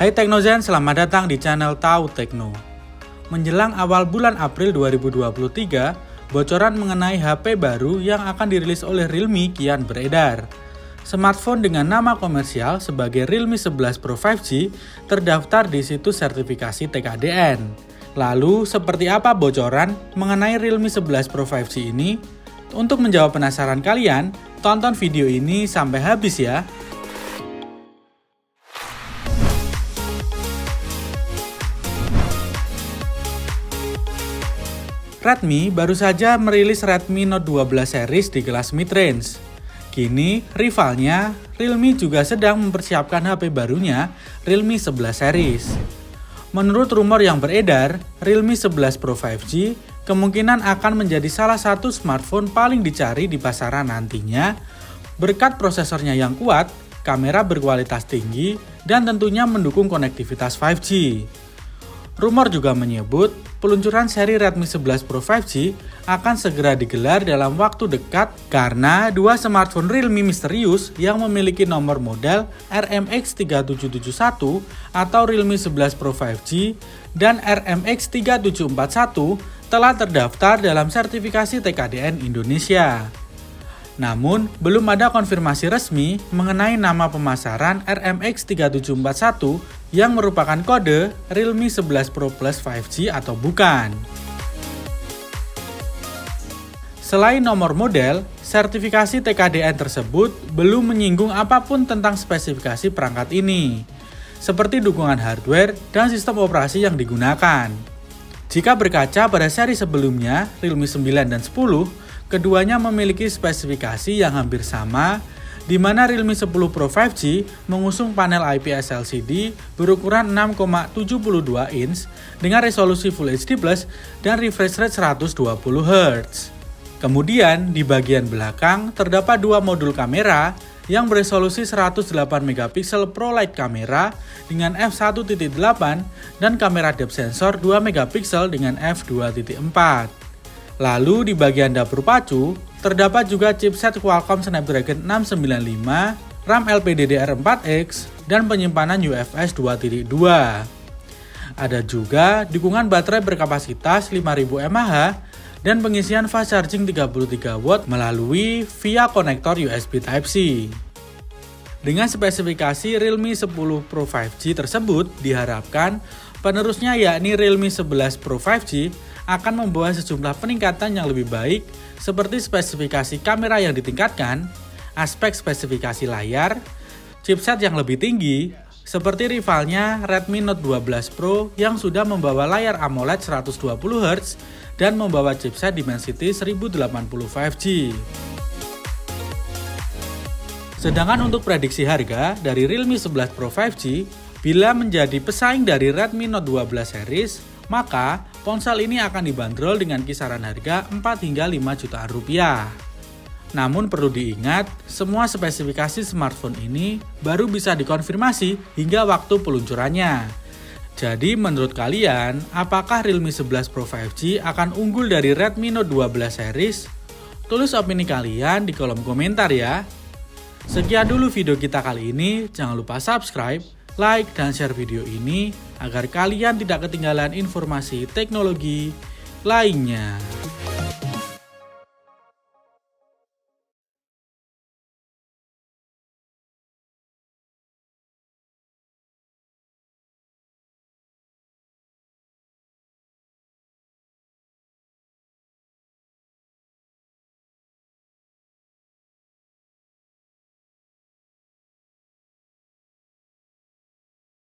Hai Teknozen, selamat datang di channel Tau Tekno. Menjelang awal bulan April 2023, bocoran mengenai HP baru yang akan dirilis oleh Realme kian beredar. Smartphone dengan nama komersial sebagai Realme 11 Pro 5G terdaftar di situs sertifikasi TKDN. Lalu, seperti apa bocoran mengenai Realme 11 Pro 5G ini? Untuk menjawab penasaran kalian, tonton video ini sampai habis ya. Redmi baru saja merilis Redmi Note 12 series di kelas mid-range. Kini, rivalnya, Realme juga sedang mempersiapkan HP barunya, Realme 11 series. Menurut rumor yang beredar, Realme 11 Pro 5G kemungkinan akan menjadi salah satu smartphone paling dicari di pasaran nantinya, berkat prosesornya yang kuat, kamera berkualitas tinggi, dan tentunya mendukung konektivitas 5G. Rumor juga menyebut, peluncuran seri Redmi 11 Pro 5G akan segera digelar dalam waktu dekat karena dua smartphone Realme misterius yang memiliki nomor model RMX3771 atau Realme 11 Pro 5G dan RMX3741 telah terdaftar dalam sertifikasi TKDN Indonesia. Namun, belum ada konfirmasi resmi mengenai nama pemasaran RMX3741 yang merupakan kode Realme 11 Pro Plus 5G atau bukan. Selain nomor model, sertifikasi TKDN tersebut belum menyinggung apapun tentang spesifikasi perangkat ini, seperti dukungan hardware dan sistem operasi yang digunakan. Jika berkaca pada seri sebelumnya, Realme 9 dan 10, keduanya memiliki spesifikasi yang hampir sama, di mana Realme 10 Pro 5G mengusung panel IPS LCD berukuran 6,72 inch dengan resolusi Full HD+ dan refresh rate 120 Hz. Kemudian, di bagian belakang terdapat dua modul kamera yang beresolusi 108 MP Pro Light Camera dengan f1.8 dan kamera depth sensor 2 MP dengan f2.4. Lalu, di bagian dapur pacu, terdapat juga chipset Qualcomm Snapdragon 695, RAM LPDDR4X, dan penyimpanan UFS 2.2. Ada juga dukungan baterai berkapasitas 5000 mAh dan pengisian fast charging 33 watt melalui via konektor USB Type-C. Dengan spesifikasi Realme 10 Pro 5G tersebut, diharapkan penerusnya yakni Realme 11 Pro 5G akan membawa sejumlah peningkatan yang lebih baik seperti spesifikasi kamera yang ditingkatkan, aspek spesifikasi layar, chipset yang lebih tinggi, seperti rivalnya Redmi Note 12 Pro yang sudah membawa layar AMOLED 120 Hz dan membawa chipset Dimensity 1080 5G. Sedangkan untuk prediksi harga dari Realme 11 Pro 5G, bila menjadi pesaing dari Redmi Note 12 series, maka ponsel ini akan dibanderol dengan kisaran harga 4 hingga 5 jutaan rupiah. Namun perlu diingat, semua spesifikasi smartphone ini baru bisa dikonfirmasi hingga waktu peluncurannya. Jadi menurut kalian, apakah Realme 11 Pro 5G akan unggul dari Redmi Note 12 series? Tulis opini kalian di kolom komentar ya. Sekian dulu video kita kali ini, jangan lupa subscribe, like, dan share video ini agar kalian tidak ketinggalan informasi teknologi lainnya.